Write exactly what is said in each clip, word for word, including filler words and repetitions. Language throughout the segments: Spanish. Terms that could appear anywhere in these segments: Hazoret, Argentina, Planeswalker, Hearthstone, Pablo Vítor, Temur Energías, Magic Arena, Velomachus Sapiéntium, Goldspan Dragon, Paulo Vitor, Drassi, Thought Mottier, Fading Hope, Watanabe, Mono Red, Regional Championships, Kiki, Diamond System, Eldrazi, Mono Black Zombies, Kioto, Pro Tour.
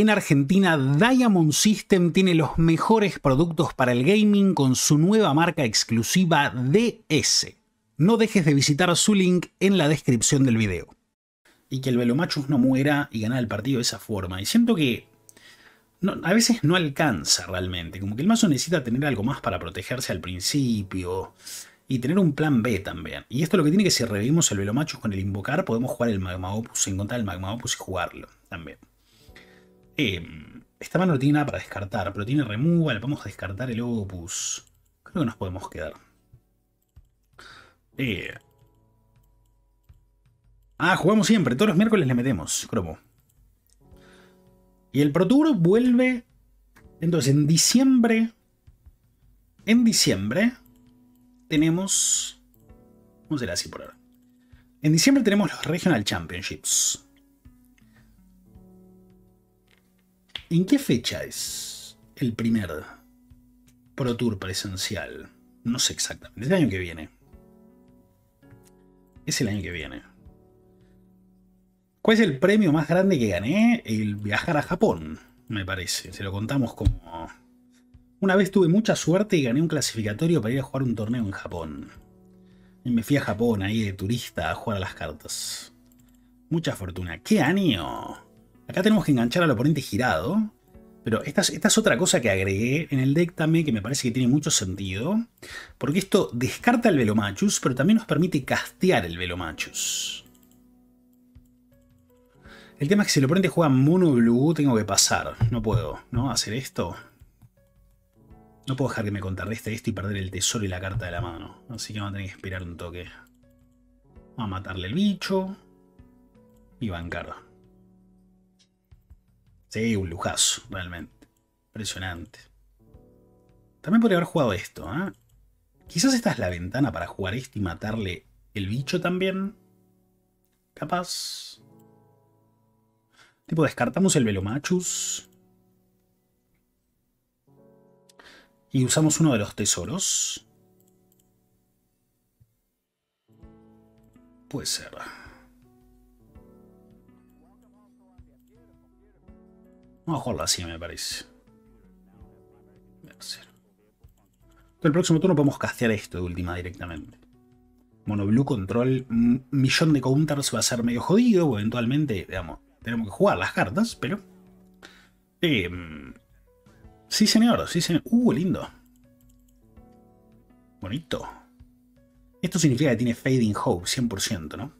En Argentina, Diamond System tiene los mejores productos para el gaming con su nueva marca exclusiva D S. No dejes de visitar su link en la descripción del video. Y que el Velomachus no muera y ganar el partido de esa forma. Y siento que no, a veces no alcanza realmente. Como que el mazo necesita tener algo más para protegerse al principio. Y tener un plan B también. Y esto es lo que tiene que, si revivimos el Velomachus con el invocar, podemos jugar el Magma Opus, encontrar el Magma Opus y jugarlo también. Eh, esta mano no tiene nada para descartar, pero tiene removal, vamos a descartar el Opus. Creo que nos podemos quedar. Eh. Ah, jugamos siempre, todos los miércoles le metemos, cromo. Y el Pro Tour vuelve, entonces en diciembre, en diciembre tenemos, vamos a hacer así por ahora. En diciembre tenemos los Regional Championships. ¿En qué fecha es el primer Pro Tour presencial? No sé exactamente. Es el año que viene. Es el año que viene. ¿Cuál es el premio más grande que gané? El viajar a Japón, me parece. Se lo contamos como... Una vez tuve mucha suerte y gané un clasificatorio para ir a jugar un torneo en Japón. Y me fui a Japón ahí de turista a jugar a las cartas. Mucha fortuna. ¿Qué año? Acá tenemos que enganchar al oponente girado, pero esta es, esta es otra cosa que agregué en el deck también que me parece que tiene mucho sentido, porque esto descarta el Velomachus, pero también nos permite castear el Velomachus. El tema es que si el oponente juega mono blue, tengo que pasar, no puedo, ¿no? Hacer esto. No puedo dejar que me contrarreste esto y perder el tesoro y la carta de la mano, así que vamos a tener que esperar un toque. Vamos a matarle el bicho y bancar. Sí, un lujazo, realmente. Impresionante. También podría haber jugado esto, ¿eh? Quizás esta es la ventana para jugar esto y matarle el bicho también. Capaz. Tipo, descartamos el Velomachus. Y usamos uno de los tesoros. Puede ser. Vamos a jugarlo así, me parece. El próximo turno podemos castear esto de última directamente. Mono blue control, millón de counters, va a ser medio jodido. O eventualmente, digamos, tenemos que jugar las cartas, pero... Eh, sí, señor, sí, señor. Uh, lindo. Bonito. Esto significa que tiene Fading Hope, cien por ciento, ¿no?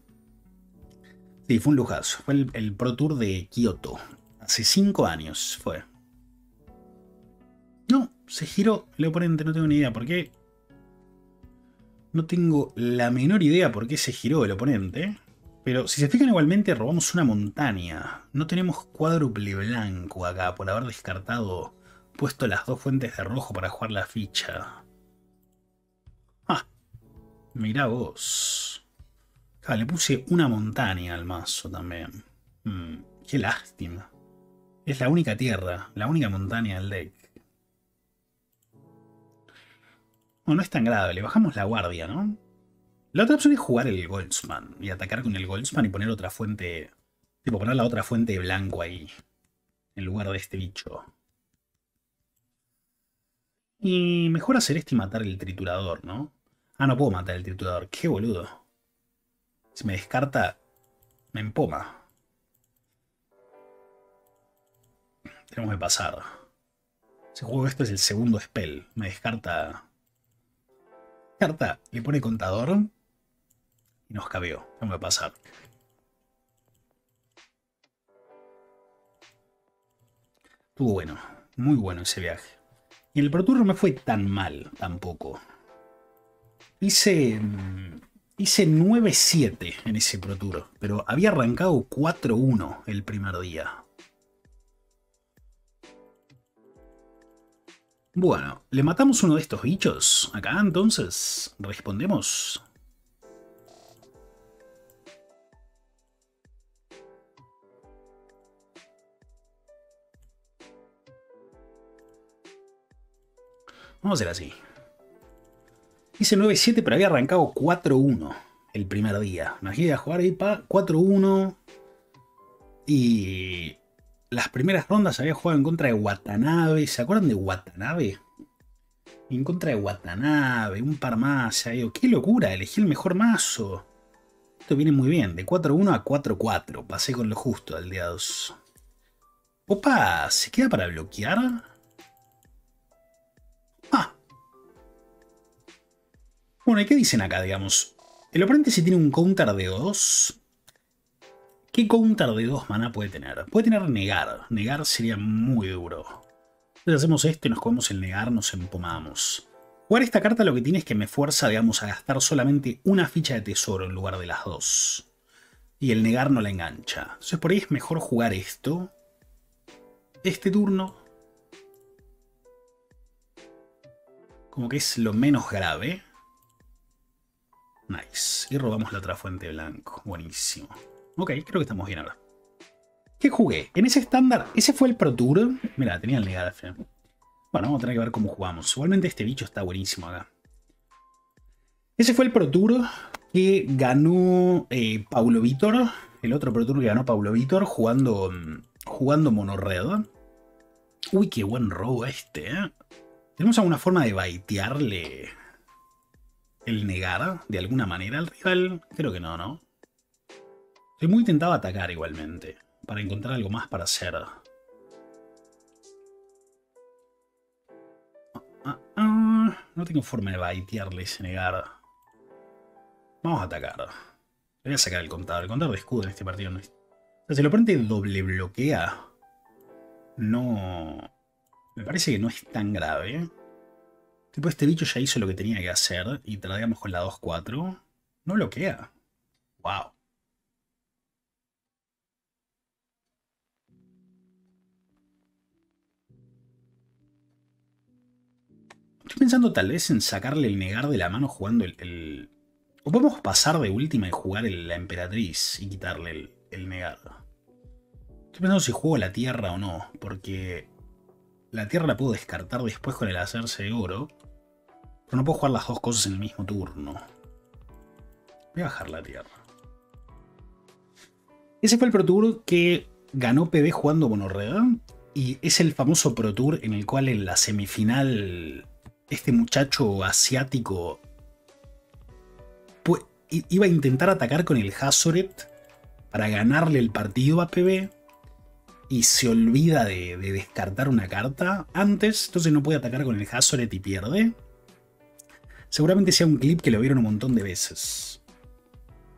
Sí, fue un lujazo. Fue el, el Pro Tour de Kioto. Hace cinco años fue. No, se giró el oponente. No tengo ni idea por qué. No tengo la menor idea por qué se giró el oponente. Pero si se fijan, igualmente robamos una montaña. No tenemos cuádruple blanco acá por haber descartado, puesto las dos fuentes de rojo para jugar la ficha. Ah, mirá vos. Ah, le puse una montaña al mazo también. Mm, qué lástima. Es la única tierra, la única montaña del deck. Bueno, no es tan grave, le bajamos la guardia, ¿no? La otra opción es jugar el Goldspan y atacar con el Goldspan y poner otra fuente... Tipo, poner la otra fuente de blanco ahí, en lugar de este bicho. Y mejor hacer esto y matar el triturador, ¿no? Ah, no puedo matar el triturador, qué boludo. Si me descarta, me empoma. Tenemos que pasar. Si juego esto es el segundo spell. Me descarta. Descarta. Le pone contador. Y nos cabeó. Tenemos que pasar. Estuvo bueno. Muy bueno ese viaje. Y el Pro Tour no me fue tan mal tampoco. Hice... Hice nueve siete en ese Pro Tour. Pero había arrancado cuatro uno el primer día. Bueno, ¿le matamos uno de estos bichos? Acá, entonces, respondemos. Vamos a hacer así. Hice nueve siete, pero había arrancado cuatro uno el primer día. Imagínate jugar ahí para cuatro uno y... las primeras rondas había jugado en contra de Watanabe. ¿Se acuerdan de Watanabe? En contra de Watanabe, un par más. ¡Qué locura! Elegí el mejor mazo. Esto viene muy bien. De cuatro uno a cuatro cuatro. Pasé con lo justo al día dos. Opa, ¿se queda para bloquear? Ah. Bueno, ¿y qué dicen acá, digamos? El oponente si tiene un counter de dos. ¿Qué counter de dos maná puede tener? Puede tener negar. Negar sería muy duro. Entonces hacemos esto y nos comemos el negar, nos empomamos. Jugar esta carta lo que tiene es que me fuerza, digamos, a gastar solamente una ficha de tesoro en lugar de las dos. Y el negar no la engancha. Entonces por ahí es mejor jugar esto. Este turno. Como que es lo menos grave. Nice. Y robamos la otra fuente blanco. Buenísimo. Ok, creo que estamos bien ahora. ¿Qué jugué? En ese estándar, ese fue el Pro Tour. Mirá, tenía el negar. Bueno, vamos a tener que ver cómo jugamos. Igualmente este bicho está buenísimo acá. Ese fue el Pro Tour que ganó eh, Paulo Vitor. El otro Pro Tour que ganó Pablo Vítor jugando, jugando Mono Red. Uy, qué buen robo este, ¿eh? ¿Tenemos alguna forma de baitearle el negar de alguna manera al rival? Creo que no, ¿no? Estoy muy tentado a atacar igualmente, para encontrar algo más para hacer. Ah, ah, ah. No tengo forma de baitearle ese negar. Vamos a atacar. Voy a sacar el contador. El contador de escudo en este partido no es... O sea, si el oponente doble bloquea, no... Me parece que no es tan grave. Tipo, este bicho ya hizo lo que tenía que hacer y tradeamos con la dos cuatro. No bloquea. Wow. Estoy pensando tal vez en sacarle el negar de la mano jugando el... el... O podemos pasar de última y jugar el, la emperatriz y quitarle el... el negar. Estoy pensando si juego la tierra o no, porque la tierra la puedo descartar después con el hacerse de oro, pero no puedo jugar las dos cosas en el mismo turno. Voy a bajar la tierra. Ese fue el Pro Tour que ganó P B jugando Mono Red, y es el famoso Pro Tour en el cual en la semifinal este muchacho asiático iba a intentar atacar con el Hazoret para ganarle el partido a P B y se olvida de, de descartar una carta antes, entonces no puede atacar con el Hazoret y pierde. Seguramente sea un clip que lo vieron un montón de veces.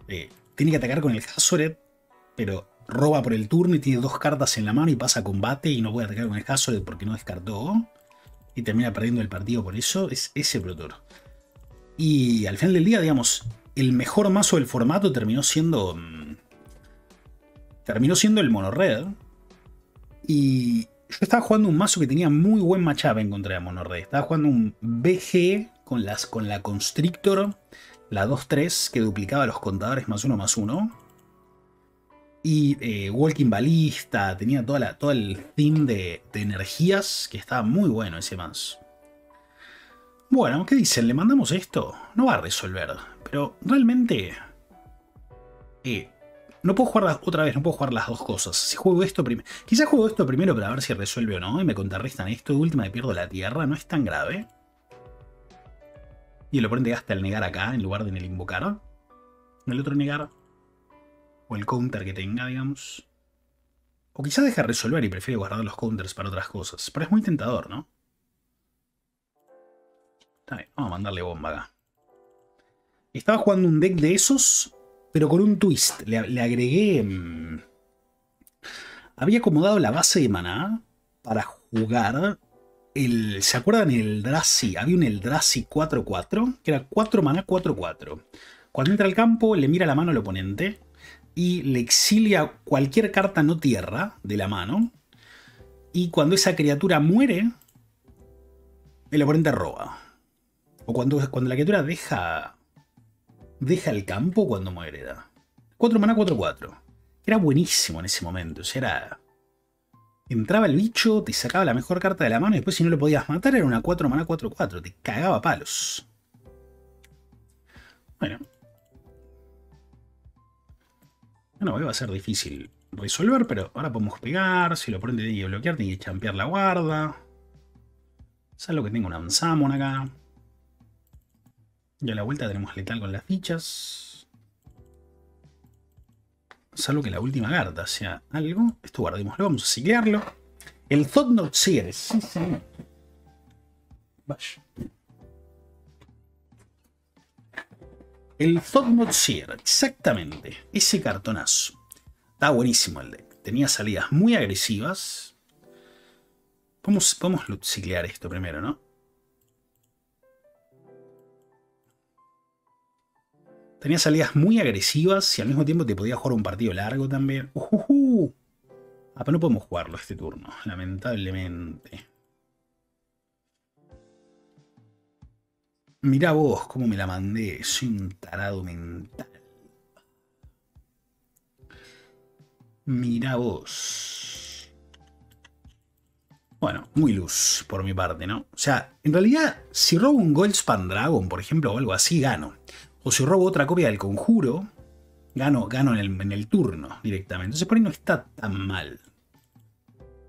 Eh, tiene que atacar con el Hazoret, pero roba por el turno y tiene dos cartas en la mano y pasa a combate y no puede atacar con el Hazoret porque no descartó y termina perdiendo el partido por eso. Es ese Pro Tour. Y al final del día, digamos, el mejor mazo del formato terminó siendo... Terminó siendo el Mono Red. Y yo estaba jugando un mazo que tenía muy buen matchup en contra de Mono Red. Estaba jugando un B G con, las, con la Constrictor, la dos tres, que duplicaba los contadores más uno más uno. Y eh, Walking Ballista, tenía toda la, todo el team de, de energías, que estaba muy bueno ese mazo. Bueno, ¿qué dicen? ¿Le mandamos esto? No va a resolver. Pero realmente... Eh, No puedo jugar las, otra vez, no puedo jugar las dos cosas. Si juego esto primero. Quizás juego esto primero para ver si resuelve o no. Y me contrarrestan esto. De última me pierdo la tierra. No es tan grave. Y el oponente gasta el negar acá en lugar de en el invocar. El otro negar. O el counter que tenga, digamos. O quizás deja resolver y prefiere guardar los counters para otras cosas. Pero es muy tentador, ¿no? Está bien, vamos a mandarle bomba acá. Estaba jugando un deck de esos. Pero con un twist, le, le agregué... Mmm, había acomodado la base de maná para jugar el... ¿Se acuerdan el Drassi? Había un Eldrazi cuatro cuatro, que era cuatro maná cuatro cuatro. Cuando entra al campo, le mira la mano al oponente y le exilia cualquier carta no tierra de la mano. Y cuando esa criatura muere, el oponente roba. O cuando, cuando la criatura deja... Deja el campo cuando muere. cuatro maná cuatro cuatro. Era buenísimo en ese momento. O sea, era... Entraba el bicho, te sacaba la mejor carta de la mano y después si no lo podías matar era una cuatro maná cuatro cuatro. Te cagaba a palos. Bueno. Bueno, hoy va a ser difícil resolver, pero ahora podemos pegar. Si lo prende, tiene que bloquear, tiene que champear la guarda. Salvo que tengo una Unsummon acá. Y a la vuelta tenemos letal con las fichas. Salvo que la última carta sea algo. Esto guardémoslo, vamos a ciclearlo. El Thought Mottier. Sí, sí. Vaya. El Thought Mottier, exactamente. Ese cartonazo. Está buenísimo el deck. Tenía salidas muy agresivas. Podemos, podemos ciclear esto primero, ¿no? Tenía salidas muy agresivas y al mismo tiempo te podía jugar un partido largo también. Uh, uh, uh. Ah, pero no podemos jugarlo este turno, lamentablemente. Mirá vos cómo me la mandé. Soy un tarado mental. Mirá vos. Bueno, muy luz por mi parte, ¿no? O sea, en realidad, si robo un Goldspan Dragon, por ejemplo, o algo así, gano. O si robo otra copia del conjuro, gano, gano en, el, en el turno directamente. Entonces por ahí no está tan mal.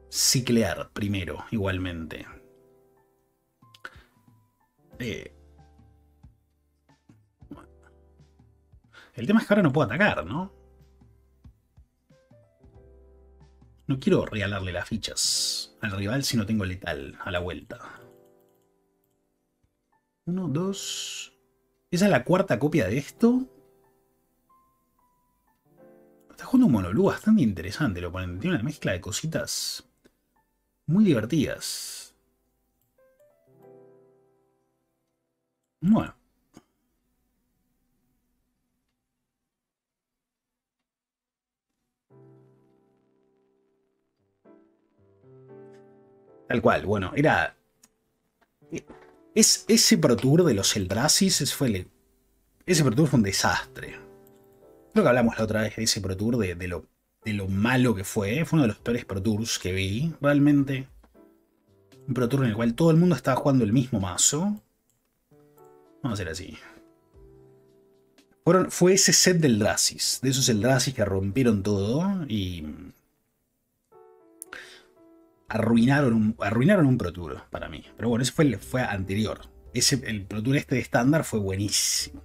Ciclear primero, igualmente. Eh... El tema es que ahora no puedo atacar, ¿no? No quiero regalarle las fichas al rival si no tengo letal a la vuelta. Uno, dos... Esa es la cuarta copia de esto. Está jugando un mono blue bastante interesante el oponente. Tiene una mezcla de cositas muy divertidas. Bueno. Tal cual, bueno, era... Es, ese Pro Tour de los Eldrazi, fue el, ese Pro Tour fue un desastre. Creo que hablamos la otra vez de ese Pro Tour, de, de, lo, de lo malo que fue. Fue uno de los peores Pro Tours que vi, realmente. Un Pro Tour en el cual todo el mundo estaba jugando el mismo mazo. Vamos a hacer así. Fueron, fue ese set del Eldrazi, de esos Eldrazi que rompieron todo y... Arruinaron un, arruinaron un Pro Tour para mí. Pero bueno, ese fue el fue anterior. Ese, el Pro Tour este de estándar fue buenísimo.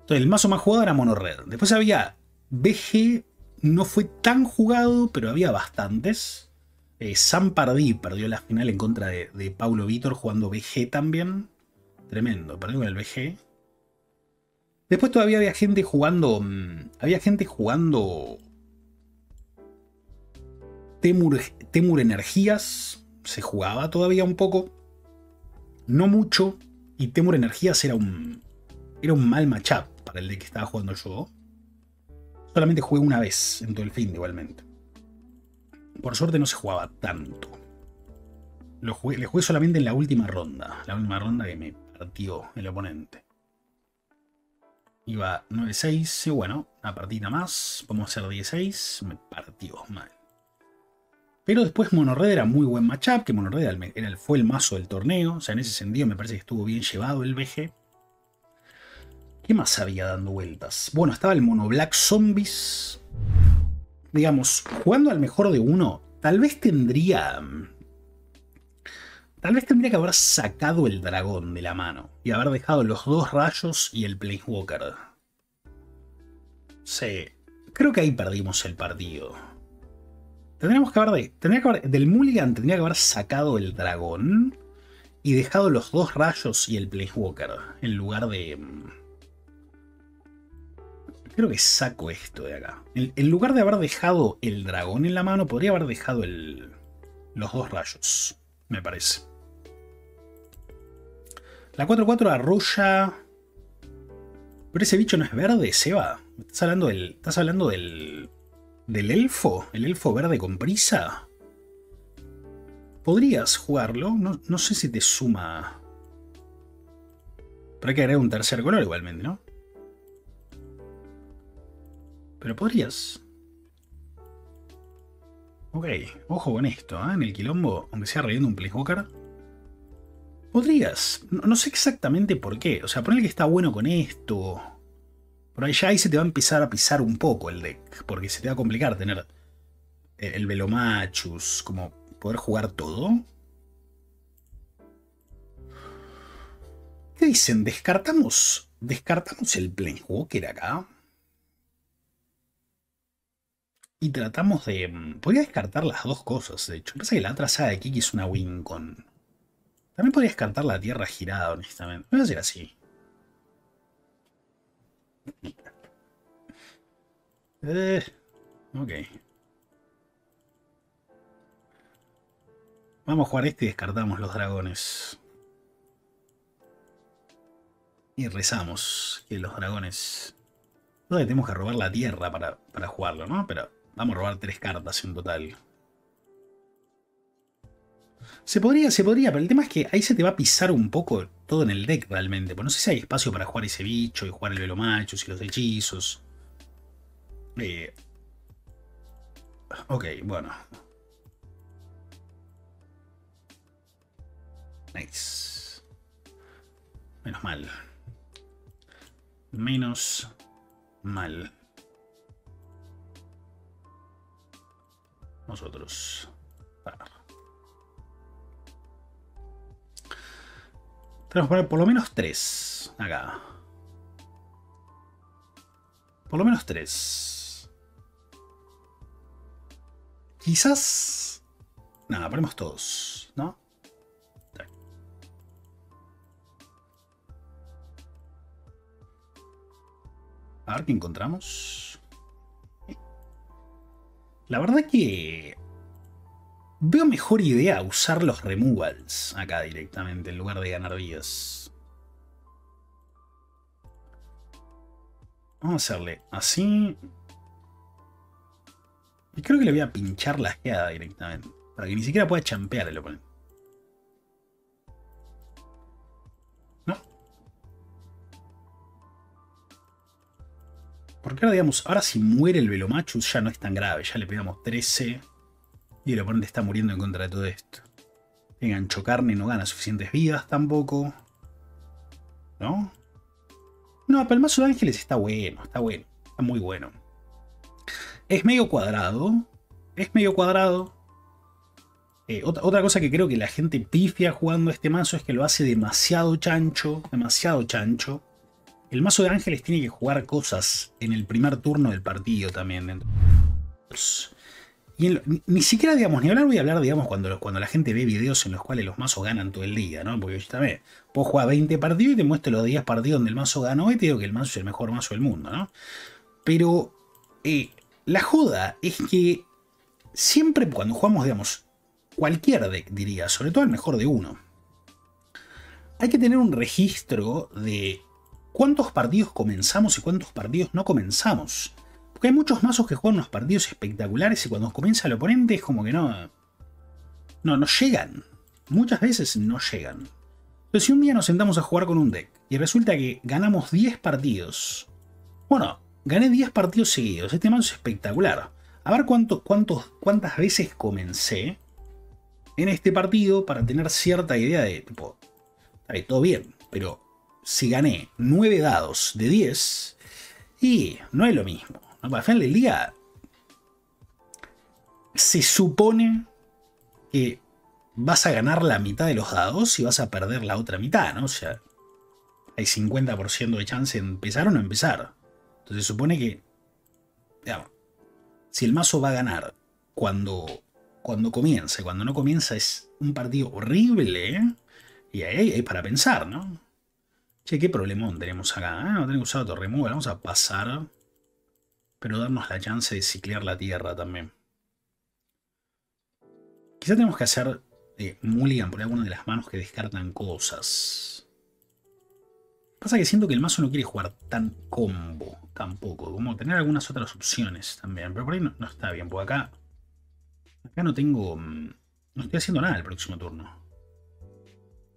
Entonces, el mazo más jugado era Mono Red. Después había B G, no fue tan jugado, pero había bastantes. Eh, Sampardí perdió la final en contra de, de Paulo Vitor jugando B G también. Tremendo, perdió con el B G. Después todavía había gente jugando. Había gente jugando. Temur, Temur Energías se jugaba todavía un poco, no mucho, y Temur Energías era un, era un mal matchup para el de que estaba jugando yo. Solamente jugué una vez en todo el fin, igualmente. Por suerte no se jugaba tanto. Lo jugué, le jugué solamente en la última ronda, la última ronda que me partió el oponente. Iba nueve seis, y bueno, una partida más, vamos a hacer dieciséis, me partió mal. Pero después Mono Red era muy buen matchup, que Mono Red era el, era el, fue el mazo del torneo. O sea, en ese sentido me parece que estuvo bien llevado el B G. ¿Qué más había dando vueltas? Bueno, estaba el Mono Black Zombies. Digamos, jugando al mejor de uno, tal vez tendría... Tal vez tendría que haber sacado el dragón de la mano. Y haber dejado los dos rayos y el Planeswalker. Sí, creo que ahí perdimos el partido. Tendríamos que haber, de, tendría que haber del Mulligan tendría que haber sacado el dragón y dejado los dos rayos y el Planeswalker en lugar de... Creo que saco esto de acá. En, en lugar de haber dejado el dragón en la mano, podría haber dejado el, los dos rayos, me parece. La cuatro cuatro arrolla... Pero ese bicho no es verde, Seba. Estás hablando del... Estás hablando del... ¿Del elfo? ¿El elfo verde con prisa? Podrías jugarlo. No, no sé si te suma. Pero hay que agregar un tercer color igualmente, ¿no? Pero podrías. Ok. Ojo con esto, ¿eh? En el quilombo, aunque sea riendo un Planeswalker. Podrías. No, no sé exactamente por qué. O sea, ponele que está bueno con esto. Bueno, ya ahí se te va a empezar a pisar un poco el deck, porque se te va a complicar tener el Velomachus, como poder jugar todo. ¿Qué dicen? Descartamos, descartamos el Planeswalker acá. Y tratamos de... Podría descartar las dos cosas, de hecho. Pasa que la trazada de Kiki es una win con... También podría descartar la tierra girada, honestamente. Voy a hacer así. Eh, ok. Vamos a jugar este y descartamos los dragones. Y rezamos que los dragones... Todavía tenemos que robar la tierra para, para jugarlo, ¿no? Pero... Vamos a robar tres cartas en total. Se podría, se podría, pero el tema es que ahí se te va a pisar un poco todo en el deck realmente. Pues no sé si hay espacio para jugar ese bicho y jugar el Velomachus y los hechizos. Eh... Ok, bueno. Nice. Menos mal. Menos mal. Nosotros. Ah. Tenemos que poner por lo menos tres acá. Por lo menos tres. Quizás... Nada, ponemos todos, ¿no? A ver qué encontramos. La verdad que veo mejor idea usar los removals acá directamente en lugar de ganar vidas. Vamos a hacerle así. Y creo que le voy a pinchar la geada directamente, para que ni siquiera pueda champear el oponente. ¿No? Porque ahora, digamos, ahora si muere el Velomachus ya no es tan grave. Ya le pegamos trece. Y el oponente está muriendo en contra de todo esto. Engancho carne no gana suficientes vidas tampoco. ¿No? No, pero el mazo de ángeles está bueno. Está bueno. Está muy bueno. Es medio cuadrado. Es medio cuadrado. Eh, otra, otra cosa que creo que la gente pifia jugando este mazo es que lo hace demasiado chancho. Demasiado chancho. El mazo de ángeles tiene que jugar cosas en el primer turno del partido también. Y en lo, ni, ni siquiera, digamos, ni hablar, voy a hablar, digamos, cuando, cuando la gente ve videos en los cuales los mazos ganan todo el día, ¿no? Porque yo también puedo jugar veinte partidos y te muestro los diez partidos donde el mazo ganó y te digo que el mazo es el mejor mazo del mundo, ¿no? Pero eh, la joda es que siempre cuando jugamos, digamos, cualquier deck, diría, sobre todo el mejor de uno, hay que tener un registro de... ¿Cuántos partidos comenzamos y cuántos partidos no comenzamos? Porque hay muchos mazos que juegan unos partidos espectaculares y cuando comienza el oponente es como que no... No, no llegan. Muchas veces no llegan. Pero si un día nos sentamos a jugar con un deck y resulta que ganamos diez partidos... Bueno, gané diez partidos seguidos. Este mazo es espectacular. A ver cuánto, cuántos, cuántas veces comencé en este partido para tener cierta idea de... Tipo, ahí, todo bien, pero... Si gané nueve dados de diez, y no es lo mismo. Al final del día, se supone que vas a ganar la mitad de los dados y vas a perder la otra mitad, ¿no? O sea, hay cincuenta por ciento de chance de empezar o no empezar. Entonces se supone que, digamos, si el mazo va a ganar cuando, cuando comienza, cuando no comienza es un partido horrible, ¿eh? Y ahí es para pensar, ¿no? Che, qué problemón tenemos acá, ¿eh? No tengo que usar otro removal. Vamos a pasar. Pero darnos la chance de ciclear la tierra también. Quizá tenemos que hacer eh, mulligan por alguna de las manos que descartan cosas. Pasa que siento que el mazo no quiere jugar tan combo tampoco. Como tener algunas otras opciones también. Pero por ahí no, no está bien. Porque acá... Acá no tengo... No estoy haciendo nada el próximo turno.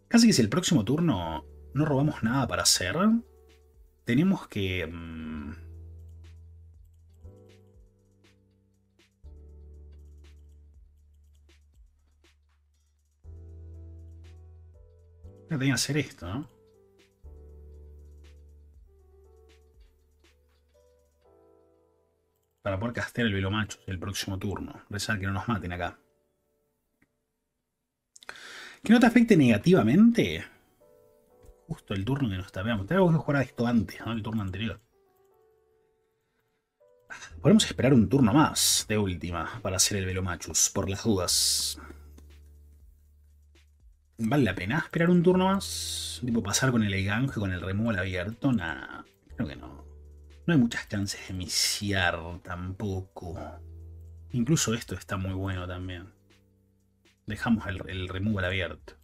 Casi que si el próximo turno... No robamos nada para hacer. Tenemos que... Mmm, tenía que hacer esto, ¿no? para poder castear el Velomachus el próximo turno. Rezar que no nos maten acá. Que no te afecte negativamente. Justo el turno que nos tapeamos. Tenemos que jugar a esto antes, ¿no? El turno anterior. Podemos esperar un turno más de última para hacer el Velomachus, por las dudas. ¿Vale la pena esperar un turno más? Tipo pasar con el Eiganjo y con el removal abierto. Nada, creo que no. No hay muchas chances de misiar tampoco. Incluso esto está muy bueno también. Dejamos el, el removal abierto.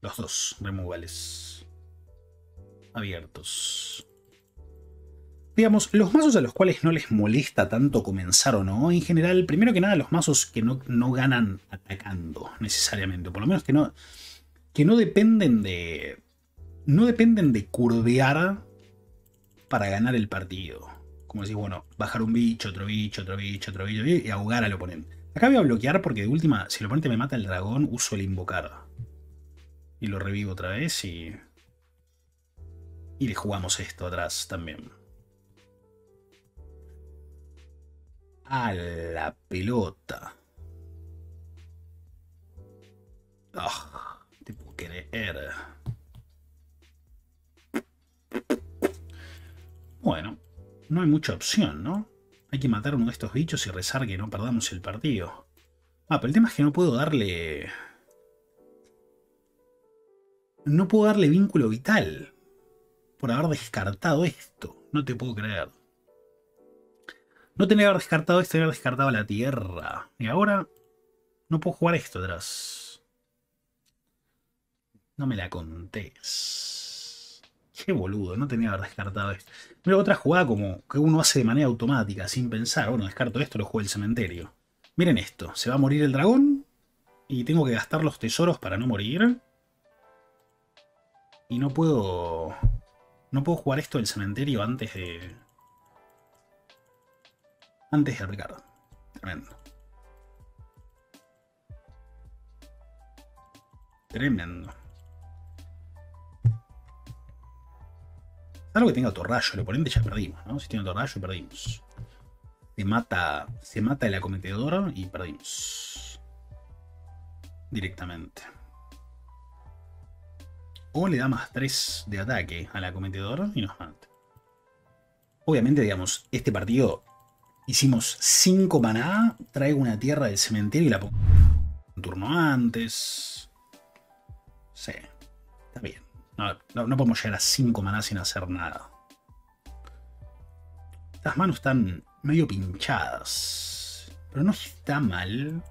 Los dos removales abiertos. Digamos, los mazos a los cuales no les molesta tanto comenzar o no, en general, primero que nada, los mazos que no, no ganan atacando necesariamente, por lo menos que no, que no dependen de no dependen de curvear para ganar el partido. Como decís, bueno, bajar un bicho, otro bicho, otro bicho, otro bicho y ahogar al oponente. Acá voy a bloquear porque de última, si el oponente me mata el dragón, uso el invocar. Y lo revivo otra vez y... Y le jugamos esto atrás también. A la pelota. Oh, te puedo creer. Bueno, no hay mucha opción, ¿no? Hay que matar a uno de estos bichos y rezar que no perdamos el partido. Ah, pero el tema es que no puedo darle... No puedo darle vínculo vital. Por haber descartado esto. No te puedo creer. No tenía que haber descartado esto, tenía que haber descartado la tierra. Y ahora no puedo jugar esto atrás. No me la contés. Qué boludo, no tenía que haber descartado esto. Mira, otra jugada como que uno hace de manera automática, sin pensar. Bueno, descarto esto, lo juego el cementerio. Miren esto, se va a morir el dragón. Y tengo que gastar los tesoros para no morir. Y no puedo... No puedo jugar esto del cementerio antes de... Antes de atacar. Tremendo. Tremendo. Salvo que tenga otorrayo. El oponente ya perdimos, ¿no? Si tiene otorrayo, perdimos. Se mata, se mata el acometedor y perdimos. Directamente. O le da más tres de ataque al acometedor y nos mata. Obviamente, digamos, este partido hicimos cinco maná, traigo una tierra del cementerio y la pongo un turno antes. Sí, está bien. No, no, no podemos llegar a cinco maná sin hacer nada. Estas manos están medio pinchadas. Pero no está mal.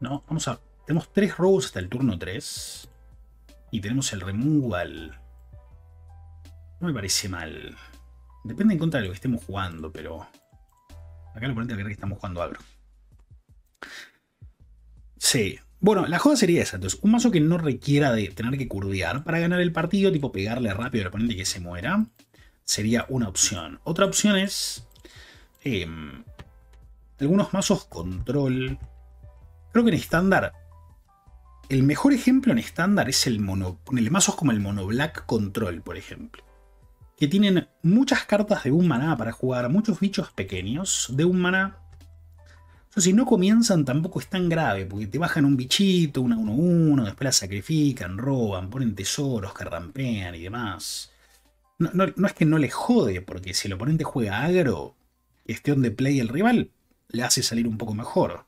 No, vamos a... Tenemos tres robos hasta el turno tres. Y tenemos el removal. No me parece mal. Depende en contra de lo que estemos jugando, pero... Acá el oponente va a creer que estamos jugando agro. Sí. Bueno, la joda sería esa. Entonces, un mazo que no requiera de tener que curdear para ganar el partido, tipo pegarle rápido al oponente que se muera, sería una opción. Otra opción es... Eh, algunos mazos control. Creo que en estándar... El mejor ejemplo en estándar es el mono... El mazos como el Mono Black Control, por ejemplo. Que tienen muchas cartas de un maná para jugar, muchos bichos pequeños de un maná. Entonces, si no comienzan tampoco es tan grave, porque te bajan un bichito, una uno uno, después la sacrifican, roban, ponen tesoros, carrampean y demás. No, no, no es que no le jode, porque si el oponente juega agro, gestión de play el rival, le hace salir un poco mejor.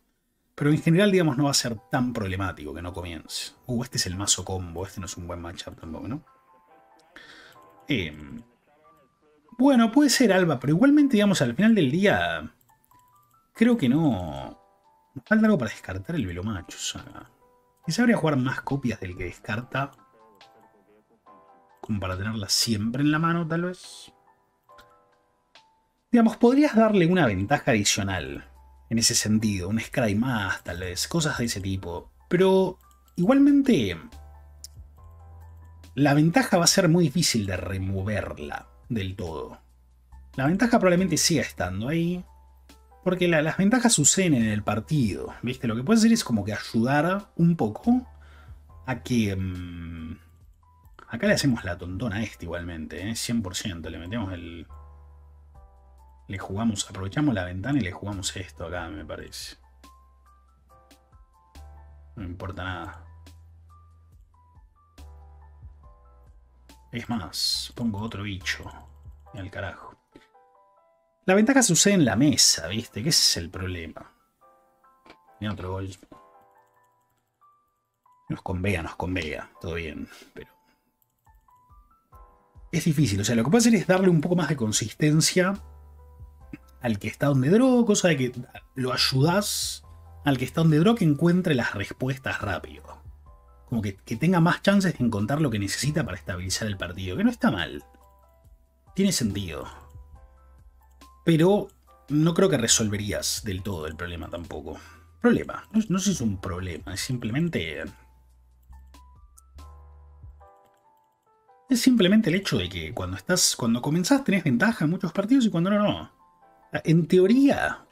Pero en general, digamos, no va a ser tan problemático que no comience. Uh, este es el mazo combo, este no es un buen matchup tampoco, ¿no? Eh, bueno, puede ser Alba, pero igualmente, digamos, al final del día, creo que no... Nos falta algo para descartar el Velomachus. O sea, quizá habría que jugar más copias del que descarta, como para tenerla siempre en la mano, tal vez. Digamos, podrías darle una ventaja adicional. En ese sentido, un scry más, tal vez, cosas de ese tipo. Pero igualmente, la ventaja va a ser muy difícil de removerla del todo. La ventaja probablemente siga estando ahí, porque la, las ventajas suceden en el partido, ¿viste? Lo que puede hacer es como que ayudar un poco a que... Mmm, acá le hacemos la tontona a este igualmente, ¿eh? cien por ciento, le metemos el... Le jugamos, aprovechamos la ventana y le jugamos esto acá, me parece. No importa nada. Es más, pongo otro bicho. Al carajo. La ventaja sucede en la mesa, ¿viste? Que ese es el problema. Mira otro gol. Nos convega, nos convega. Todo bien, pero... es difícil. O sea, lo que puedo hacer es darle un poco más de consistencia al que está donde draw, cosa de que lo ayudás al que está donde draw que encuentre las respuestas rápido. Como que, que tenga más chances de encontrar lo que necesita para estabilizar el partido. Que no está mal. Tiene sentido. Pero no creo que resolverías del todo el problema tampoco. Problema. No, no es un problema. Es simplemente... es simplemente el hecho de que cuando estás, cuando comenzás tenés ventaja en muchos partidos y cuando no, no. En teoría...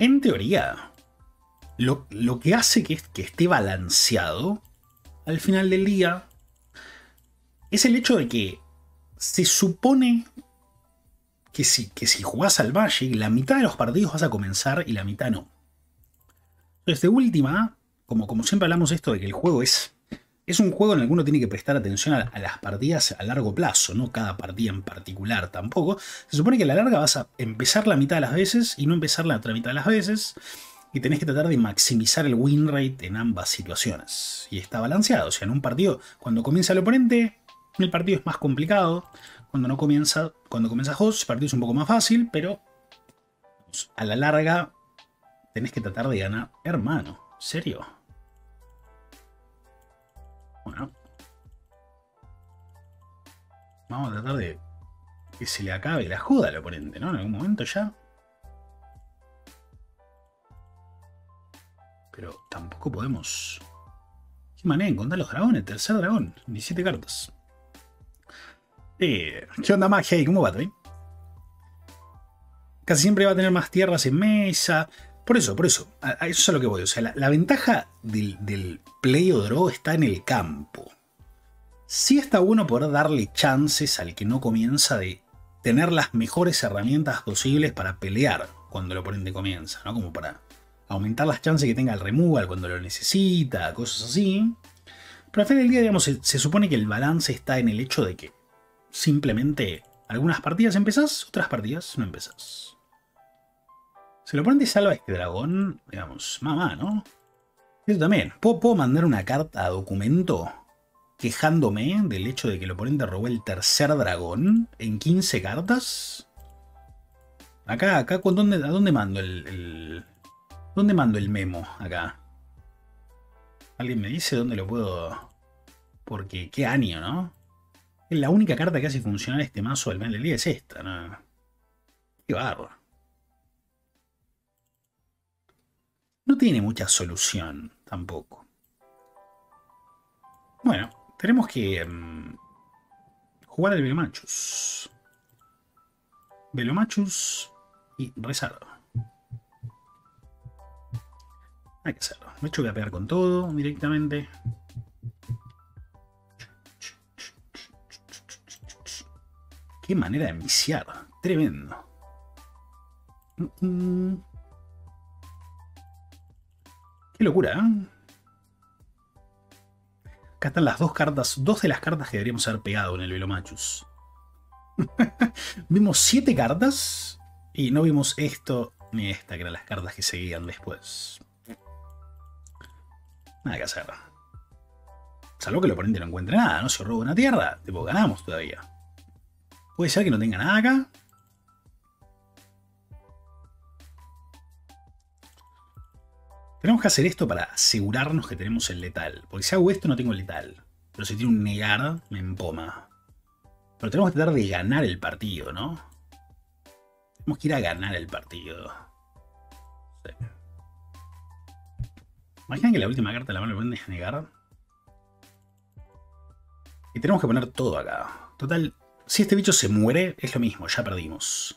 En teoría, lo, lo que hace que, que esté balanceado al final del día es el hecho de que se supone que si, que si jugás al Magic, la mitad de los partidos vas a comenzar y la mitad no. Entonces, de última, como, como siempre hablamos esto de que el juego es, es un juego en el que uno tiene que prestar atención a, a las partidas a largo plazo, no cada partida en particular tampoco. Se supone que a la larga vas a empezar la mitad de las veces y no empezar la otra mitad de las veces. Y tenés que tratar de maximizar el win rate en ambas situaciones. Y está balanceado. O sea, en un partido, cuando comienza el oponente, el partido es más complicado. Cuando no comienza, cuando comienza Host, el partido es un poco más fácil, pero pues, a la larga tenés que tratar de ganar. Hermano, ¿en serio? Bueno. Vamos a tratar de que se le acabe la joda al oponente, ¿no? En algún momento ya. Pero tampoco podemos... ¿qué manera de encontrar los dragones? Tercer dragón, diecisiete cartas. Eh, ¿Qué onda, Magia? ¿Cómo va, eh? Casi siempre va a tener más tierras en mesa. Por eso, por eso. A, a eso es a lo que voy. O sea, la, la ventaja del, del play o draw está en el campo. Sí está bueno poder darle chances al que no comienza de tener las mejores herramientas posibles para pelear cuando el oponente comienza, ¿no? Como para aumentar las chances que tenga el removal cuando lo necesita, cosas así. Pero al final del día, digamos, se, se supone que el balance está en el hecho de que simplemente algunas partidas empezás, otras partidas no empezás. Si el oponente salva a este dragón, digamos, mamá, ¿no? Eso también. ¿Puedo, puedo mandar una carta a documento quejándome del hecho de que el oponente robó el tercer dragón en quince cartas? Acá, acá, ¿dónde, ¿a dónde mando el, el... ¿dónde mando el memo acá? ¿Alguien me dice dónde lo puedo...? Porque qué año, ¿no? La única carta que hace funcionar este mazo al final del día es esta, ¿no? Qué bárbaro. No tiene mucha solución, tampoco. Bueno, tenemos que... Um, jugar al Velomachus. Velomachus y rezar. Hay que hacerlo. Me echo voy a pegar con todo directamente. Qué manera de misiar. Tremendo. Qué locura, ¿eh? Acá están las dos cartas. Dos de las cartas que deberíamos haber pegado en el Velomachus. Vimos siete cartas. Y no vimos esto ni esta, que eran las cartas que seguían después. Nada que hacer. Salvo que el oponente no encuentre nada, ¿no? Si roba una tierra, tipo, ganamos todavía. Puede ser que no tenga nada acá. Tenemos que hacer esto para asegurarnos que tenemos el letal. Porque si hago esto no tengo el letal. Pero si tiene un negar, me empoma. Pero tenemos que tratar de ganar el partido, ¿no? Tenemos que ir a ganar el partido. Sí. Imaginan que la última carta de la mano lo pueden desnegar. Y tenemos que poner todo acá. Total, si este bicho se muere, es lo mismo, ya perdimos.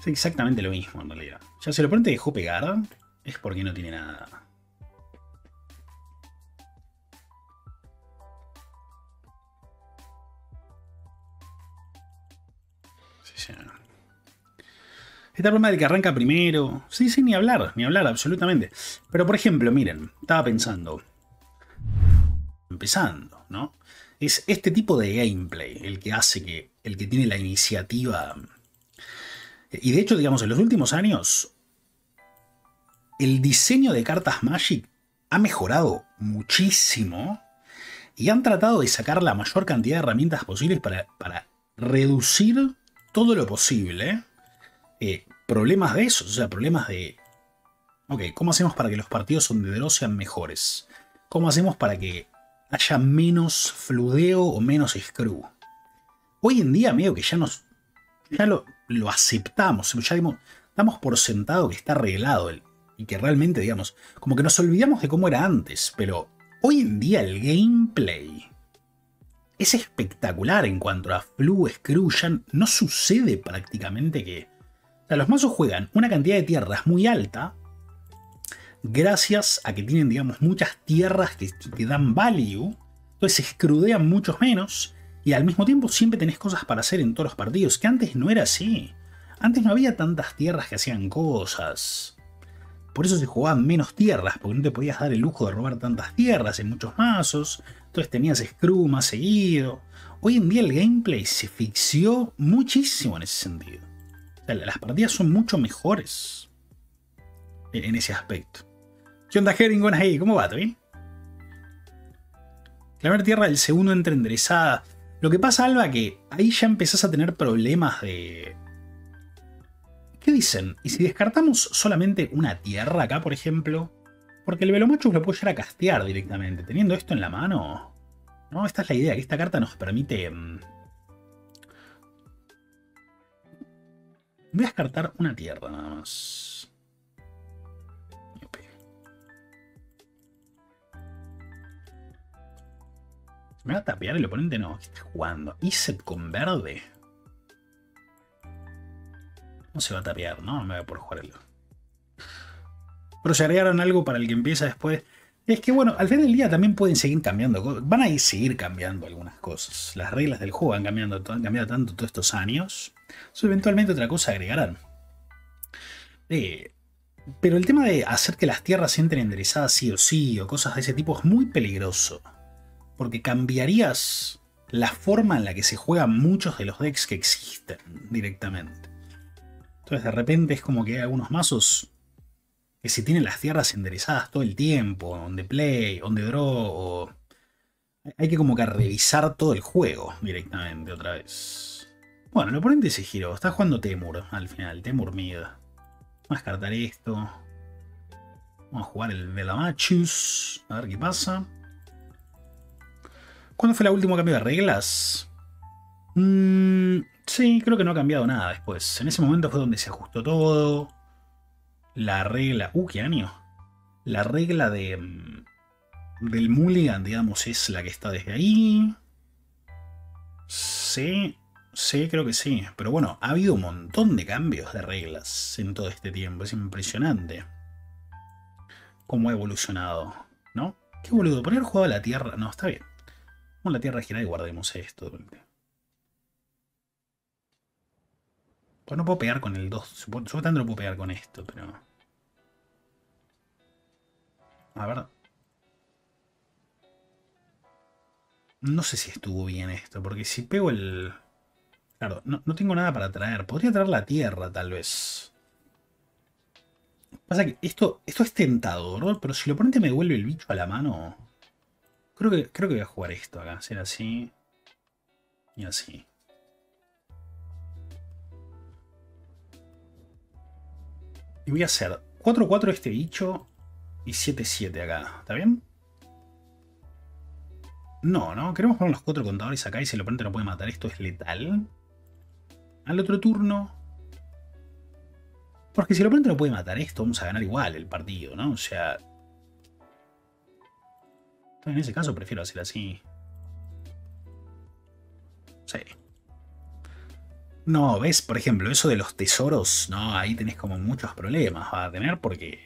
Es exactamente lo mismo en realidad. Ya se lo pronto dejó pegar. Es porque no tiene nada. Sí, sí. Esta broma de que arranca primero. Sí, sí, ni hablar. Ni hablar, absolutamente. Pero por ejemplo, miren. Estaba pensando. Empezando, ¿no? Es este tipo de gameplay el que hace que... El que tiene la iniciativa... Y de hecho, digamos, en los últimos años, el diseño de cartas Magic ha mejorado muchísimo y han tratado de sacar la mayor cantidad de herramientas posibles para, para reducir todo lo posible eh, problemas de esos, o sea, problemas de... Ok, ¿cómo hacemos para que los partidos donde draw sean mejores? ¿Cómo hacemos para que haya menos fludeo o menos screw? Hoy en día medio que ya nos... Ya lo... lo aceptamos, ya digamos, damos por sentado que está arreglado el, y que realmente, digamos, como que nos olvidamos de cómo era antes, pero hoy en día el gameplay es espectacular en cuanto a flu, screw, ya no sucede prácticamente que... O sea, los mazos juegan una cantidad de tierras muy alta gracias a que tienen, digamos, muchas tierras que, que dan value, entonces se scrudean muchos menos. Y al mismo tiempo siempre tenés cosas para hacer en todos los partidos, que antes no era así. Antes no había tantas tierras que hacían cosas. Por eso se jugaban menos tierras, porque no te podías dar el lujo de robar tantas tierras en muchos mazos. Entonces tenías screw más seguido. Hoy en día el gameplay se fixió muchísimo en ese sentido. O sea, las partidas son mucho mejores en ese aspecto. ¿Qué onda, Herrington? Ahí, ¿cómo va, Toby? La primera tierra del segundo entra enderezada. Lo que pasa, Alba, que ahí ya empezás a tener problemas de... ¿Qué dicen? ¿Y si descartamos solamente una tierra acá, por ejemplo? Porque el Velomachus lo puede llegar a castear directamente. Teniendo esto en la mano... No, esta es la idea, que esta carta nos permite... Voy a descartar una tierra nada más. Me va a tapear el oponente, no, ¿qué está jugando? ¿Iset con verde? No se va a tapear, ¿no? No me voy a por jugarlo. Pero se agregaron algo para el que empieza después. Es que bueno, al fin del día también pueden seguir cambiando. Van a seguir cambiando algunas cosas. Las reglas del juego han cambiado, han cambiado tanto todos estos años. Entonces, eventualmente otra cosa agregarán. Eh, pero el tema de hacer que las tierras entren enderezadas sí o sí, o cosas de ese tipo, es muy peligroso. Porque cambiarías la forma en la que se juegan muchos de los decks que existen directamente. Entonces de repente es como que hay algunos mazos que si tienen las tierras enderezadas todo el tiempo, on the play, on the draw, o... hay que como que revisar todo el juego directamente otra vez. Bueno, el oponente se giró, está jugando Temur al final, Temur mid. Vamos a descartar esto. Vamos a jugar el Velomachus, a ver qué pasa. ¿Cuándo fue el último cambio de reglas? Mm, sí, creo que no ha cambiado nada después. En ese momento fue donde se ajustó todo. La regla... Uh, ¿qué año? La regla de del mulligan, digamos, es la que está desde ahí. Sí, sí, creo que sí. Pero bueno, ha habido un montón de cambios de reglas en todo este tiempo. Es impresionante cómo ha evolucionado, ¿no? Qué boludo, poner jugado a la tierra... No, está bien. Vamos a la tierra girada y guardemos esto. Pues no puedo pegar con el dos. Supongo que no puedo pegar con esto, pero... A ver. No sé si estuvo bien esto, porque si pego el... Claro, no, no tengo nada para traer. Podría traer la tierra, tal vez. Pasa que esto, esto es tentador, pero si el oponente me devuelve el bicho a la mano... Creo que, creo que voy a jugar esto acá. Será así. Y así. Y voy a hacer cuatro cuatro este bicho. Y siete siete acá. ¿Está bien? No, no. Queremos poner los cuatro contadores acá. Y si el oponente no puede matar, esto es letal. Al otro turno. Porque si el oponente no puede matar esto, vamos a ganar igual el partido, ¿no? O sea... En ese caso prefiero hacer así. Sí. No, ves, por ejemplo, eso de los tesoros, no, ahí tenés como muchos problemas va a tener porque...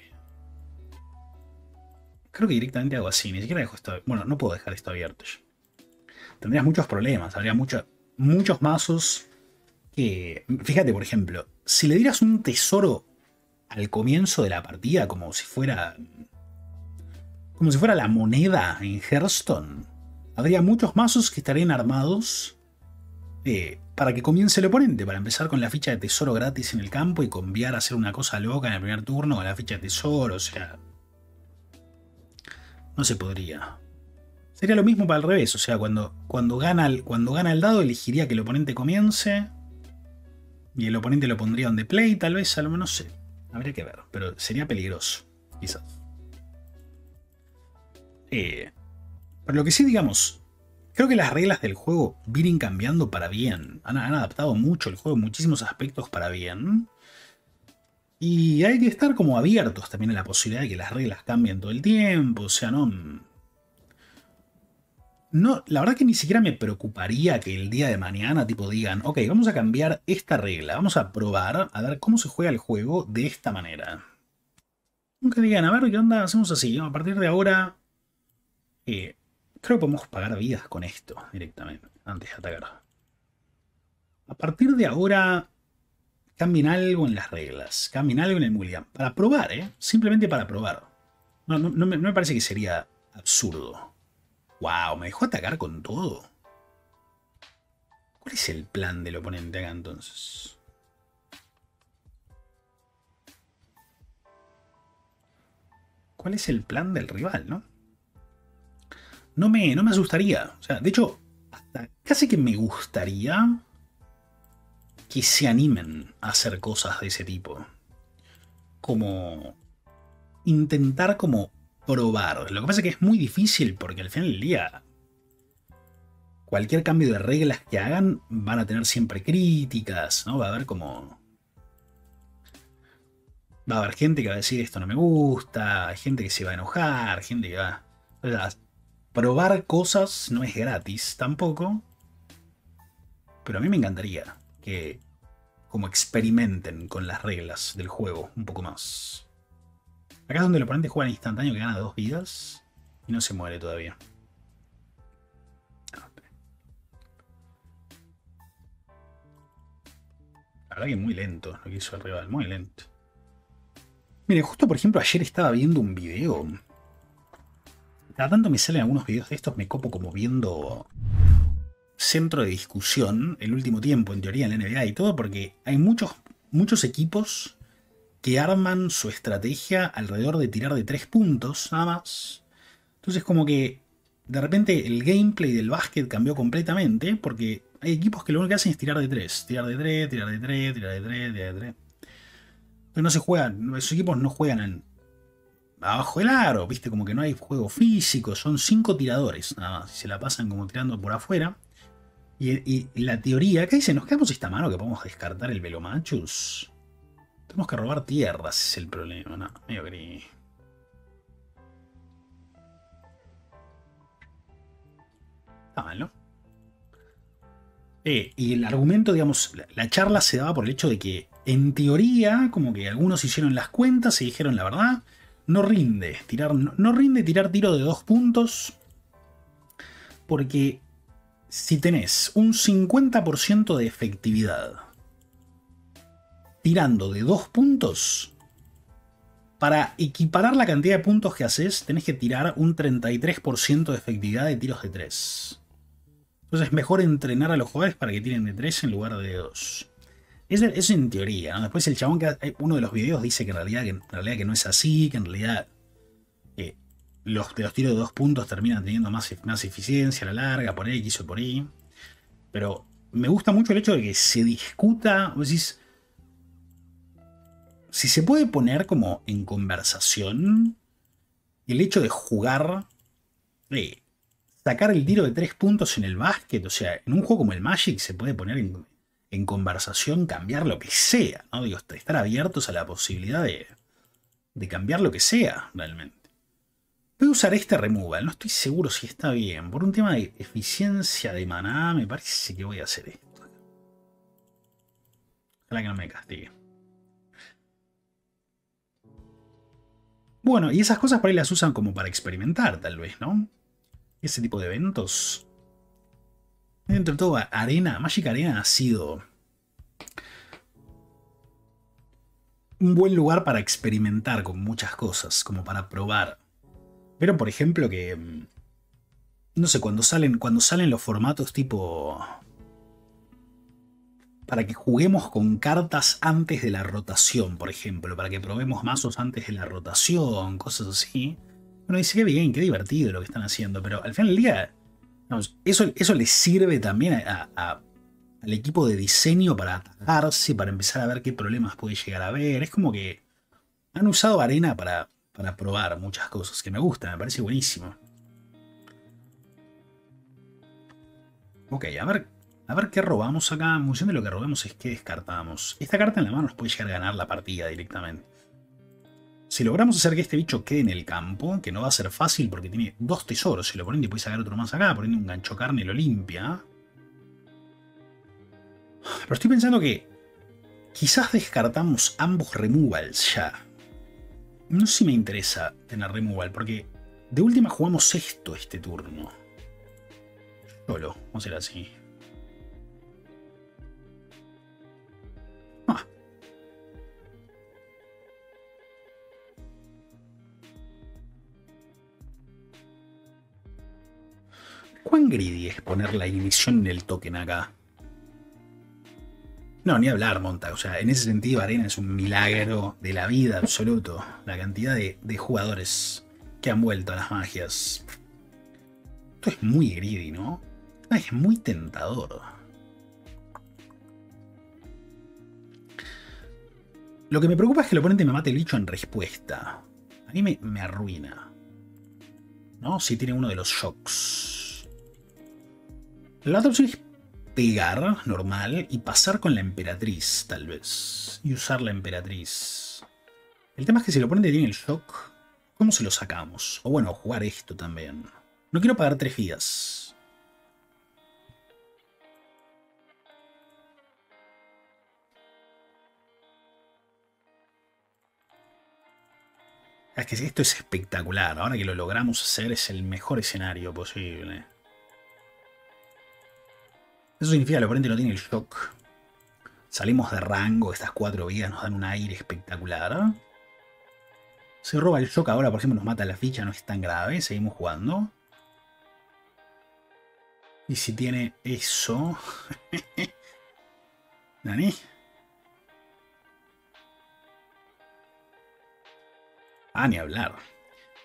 Creo que directamente hago así, ni siquiera dejo esto... Bueno, no puedo dejar esto abierto yo. Tendrías muchos problemas, habría mucho, muchos mazos que... Fíjate, por ejemplo, si le dieras un tesoro al comienzo de la partida, como si fuera... Como si fuera la moneda en Hearthstone, habría muchos mazos que estarían armados eh, para que comience el oponente, para empezar con la ficha de tesoro gratis en el campo y conviar a hacer una cosa loca en el primer turno con la ficha de tesoro, o sea... No se podría. Sería lo mismo para el revés, o sea, cuando, cuando, gana el, cuando gana el dado elegiría que el oponente comience y el oponente lo pondría on the play, tal vez, a lo menos, no sé, habría que ver, pero sería peligroso, quizás. Eh, pero lo que sí, digamos, creo que las reglas del juego vienen cambiando para bien, han, han adaptado mucho el juego, muchísimos aspectos para bien. Y hay que estar como abiertos también a la posibilidad de que las reglas cambien todo el tiempo. O sea, no... no la verdad que ni siquiera me preocuparía que el día de mañana tipo digan, ok, vamos a cambiar esta regla. Vamos a probar a ver cómo se juega el juego de esta manera. Nunca digan, a ver, ¿qué onda? Hacemos así. A partir de ahora... Eh, creo que podemos pagar vidas con esto directamente, antes de atacar. A partir de ahora... Cambien algo en las reglas, cambien algo en el mulligan. Para probar, ¿eh? Simplemente para probar. No, no, no, me, no me parece que sería absurdo. ¡Wow! ¿Me dejó atacar con todo? ¿Cuál es el plan del oponente acá entonces? ¿Cuál es el plan del rival, no? No me, no me asustaría. O sea, de hecho, hasta casi que me gustaría... que se animen a hacer cosas de ese tipo. Como intentar como probar. Lo que pasa es que es muy difícil porque al final del día cualquier cambio de reglas que hagan van a tener siempre críticas, ¿no? Va a haber como... Va a haber gente que va a decir esto no me gusta, gente que se va a enojar, gente que va... O sea, probar cosas no es gratis tampoco. Pero a mí me encantaría que como experimenten con las reglas del juego un poco más. Acá es donde el oponente juega en instantáneo que gana dos vidas y no se muere todavía. La verdad que muy lento lo que hizo el rival, muy lento. Mire, justo por ejemplo ayer estaba viendo un video. Cada tanto me salen algunos videos de estos, me copo como viendo... centro de discusión el último tiempo, en teoría, en la N B A y todo, porque hay muchos, muchos equipos que arman su estrategia alrededor de tirar de tres puntos, nada más. Entonces como que de repente el gameplay del básquet cambió completamente, porque hay equipos que lo único que hacen es tirar de tres, tirar de tres, tirar de tres, tirar de tres, tirar de tres. Pero no se juegan, esos equipos no juegan en, abajo del aro, viste, como que no hay juego físico, son cinco tiradores, nada más, y se la pasan como tirando por afuera. Y, y la teoría, ¿qué dice? ¿Nos quedamos esta mano que podemos descartar el Velomachus? Tenemos que robar tierras, es el problema, ¿no? Medio gris. Está mal, ¿no? Eh, y el argumento, digamos, la, la charla se daba por el hecho de que, en teoría, como que algunos hicieron las cuentas y dijeron la verdad, no rinde tirar, no, no rinde tirar tiro de dos puntos porque... Si tenés un cincuenta por ciento de efectividad tirando de dos puntos, para equiparar la cantidad de puntos que haces, tenés que tirar un treinta y tres por ciento de efectividad de tiros de tres. Entonces es mejor entrenar a los jugadores para que tiren de tres en lugar de dos. Eso es en teoría, ¿no? Después el chabón que uno de los videos dice que en realidad que, en realidad que no es así, que en realidad... Los, los tiros de dos puntos terminan teniendo más, más eficiencia a la larga, por X o por Y. Pero me gusta mucho el hecho de que se discuta. Vos decís, si se puede poner como en conversación el hecho de jugar, eh, sacar el tiro de tres puntos en el básquet. O sea, en un juego como el Magic se puede poner en, en conversación, cambiar lo que sea, ¿no? Digo, estar abiertos a la posibilidad de, de cambiar lo que sea realmente. Voy a usar este removal, no estoy seguro si está bien. Por un tema de eficiencia de maná, me parece que voy a hacer esto. para que no me castigue. Bueno, y esas cosas por ahí las usan como para experimentar, tal vez, ¿no? Ese tipo de eventos. Dentro de todo, Arena, Magic Arena ha sido un buen lugar para experimentar con muchas cosas, como para probar. Pero, por ejemplo, que... no sé, cuando salen, cuando salen los formatos tipo... para que juguemos con cartas antes de la rotación, por ejemplo. Para que probemos mazos antes de la rotación, cosas así. Bueno, dice que bien, qué divertido lo que están haciendo. Pero al final del día, vamos, eso, eso les sirve también a, a, a, al equipo de diseño para atajarse, para empezar a ver qué problemas puede llegar a haber. Es como que han usado Arena para, para probar muchas cosas que me gustan, me parece buenísimo. Ok, a ver... A ver qué robamos acá. En función de lo que robemos es que descartamos. Esta carta en la mano nos puede llegar a ganar la partida directamente. Si logramos hacer que este bicho quede en el campo, que no va a ser fácil porque tiene dos tesoros, si lo ponen y puede sacar otro más acá, poniendo un gancho carne y lo limpia. Pero estoy pensando que quizás descartamos ambos removals ya. No sé si me interesa tener removal, porque de última jugamos esto este turno. Solo, vamos a hacer así. ¿Cuán greedy es poner la ignición en el token acá? No, ni hablar, Monta. O sea, en ese sentido, Arena es un milagro de la vida absoluto. La cantidad de, de jugadores que han vuelto a las magias. Esto es muy greedy, ¿no? Es muy tentador. Lo que me preocupa es que el oponente me mate el bicho en respuesta. A mí me, me arruina. ¿No? Si tiene uno de los shocks. La otra opción es pegar, normal, y pasar con la emperatriz, tal vez. Y usar la emperatriz. El tema es que si el oponente tiene el shock, ¿cómo se lo sacamos? O bueno, jugar esto también. No quiero pagar tres vidas. Es que esto es espectacular. Ahora que lo logramos hacer es el mejor escenario posible. Eso significa que el oponente no tiene el shock. Salimos de rango, estas cuatro vidas nos dan un aire espectacular. Se roba el shock ahora, por ejemplo, nos mata la ficha, no es tan grave, seguimos jugando. Y si tiene eso... ¿Nani? Ah, ni hablar.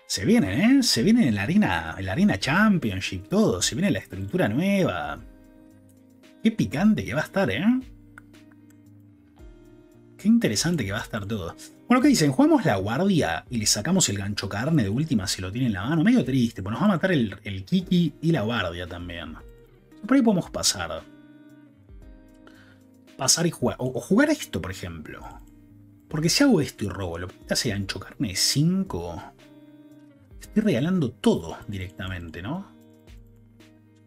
Se vienen, ¿eh? Se vienen en la arena, en la Arena Championship, todo. Se viene la estructura nueva. Qué picante que va a estar, ¿eh? Qué interesante que va a estar todo. Bueno, ¿qué dicen? ¿Jugamos la guardia y le sacamos el gancho carne de última si lo tiene en la mano? Medio triste, porque nos va a matar el, el Kiki y la guardia también. Por ahí podemos pasar. Pasar y jugar. O, o jugar esto, por ejemplo. Porque si hago esto y robo, lo que hace gancho carne de cinco. Estoy regalando todo directamente, ¿no?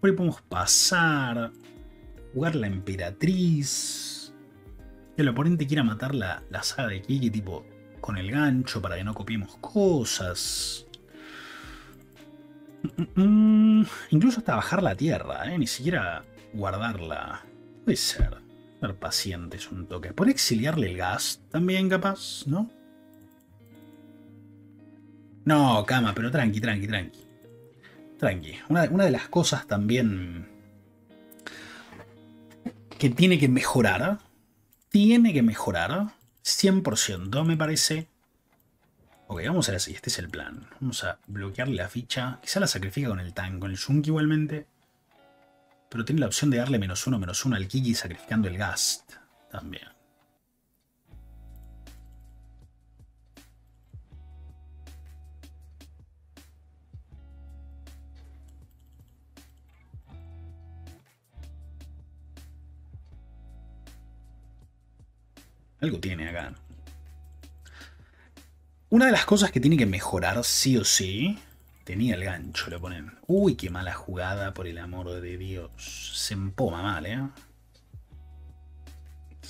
Por ahí podemos pasar... jugar la emperatriz. Que el oponente quiera matar la, la saga de Kiki, tipo, con el gancho para que no copiemos cosas. Mm, mm, mm. Incluso hasta bajar la tierra, ¿eh? Ni siquiera guardarla. Puede ser. Ser pacientes un toque. Por exiliarle el gas también, capaz, ¿no? No, cama, pero tranqui, tranqui, tranqui. Tranqui. Una, una de las cosas también... que tiene que mejorar, tiene que mejorar, cien por ciento me parece. Ok, vamos a ver si este es el plan. Vamos a bloquearle la ficha, quizá la sacrifica con el tank, con el Shunk igualmente. Pero tiene la opción de darle menos uno, menos uno al Kiki sacrificando el Gast también. Algo tiene acá. Una de las cosas que tiene que mejorar, sí o sí... Tenía el gancho, lo ponen. Uy, qué mala jugada, por el amor de Dios. Se empoma mal, ¿eh?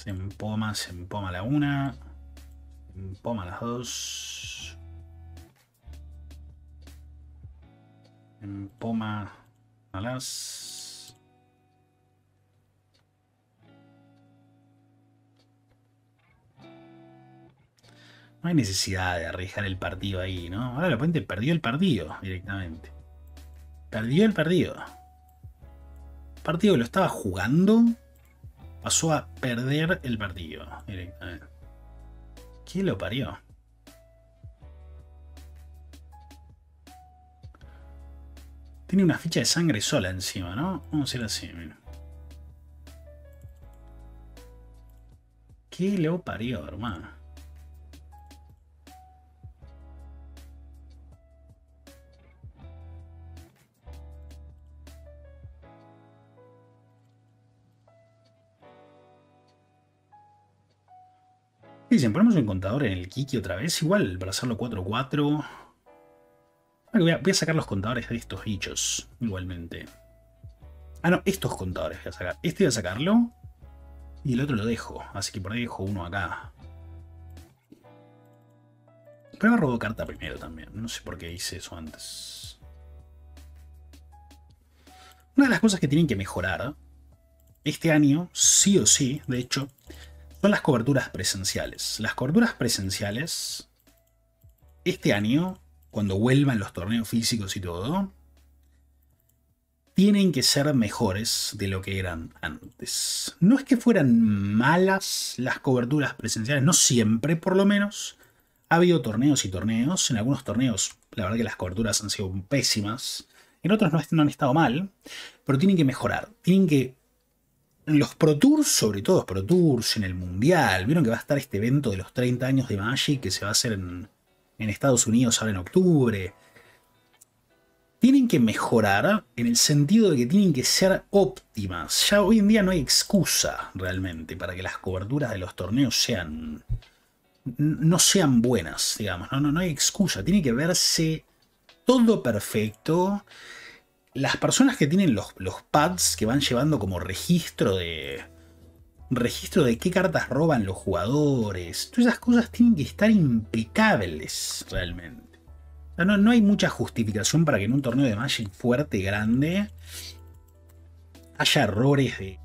se empoma, se empoma la una, se empoma las dos, se empoma a las, no hay necesidad de arriesgar el partido ahí, ¿no? Ahora el oponente perdió el partido directamente, perdió el partido. Partido que lo estaba jugando pasó a perder el partido directamente. ¿Quién lo parió? Tiene una ficha de sangre sola encima, ¿no? Vamos a hacer así, mira. ¿Qué lo parió, hermano? Dicen, ponemos un contador en el Kiki otra vez, igual para hacerlo cuatro cuatro. Voy a, voy a sacar los contadores de estos bichos, igualmente. Ah, no, estos contadores voy a sacar. Este voy a sacarlo y el otro lo dejo, así que por ahí dejo uno acá. Pero robó carta primero también, no sé por qué hice eso antes. Una de las cosas que tienen que mejorar este año, sí o sí, de hecho, son las coberturas presenciales. Las coberturas presenciales, este año, cuando vuelvan los torneos físicos y todo, tienen que ser mejores de lo que eran antes. No es que fueran malas las coberturas presenciales, no siempre por lo menos. Ha habido torneos y torneos. En algunos torneos, la verdad que las coberturas han sido pésimas. En otros no han estado mal, pero tienen que mejorar. Tienen que... En los Pro Tours, sobre todo Pro Tours, en el Mundial, vieron que va a estar este evento de los treinta años de Magic que se va a hacer en, en Estados Unidos ahora en octubre. Tienen que mejorar en el sentido de que tienen que ser óptimas. Ya hoy en día no hay excusa realmente para que las coberturas de los torneos sean no sean buenas, digamos. No, no, no hay excusa. Tiene que verse todo perfecto. Las personas que tienen los, los pads que van llevando como registro de registro de qué cartas roban los jugadores, todas esas cosas tienen que estar impecables realmente. O sea, no, no hay mucha justificación para que en un torneo de Magic fuerte, grande, haya errores de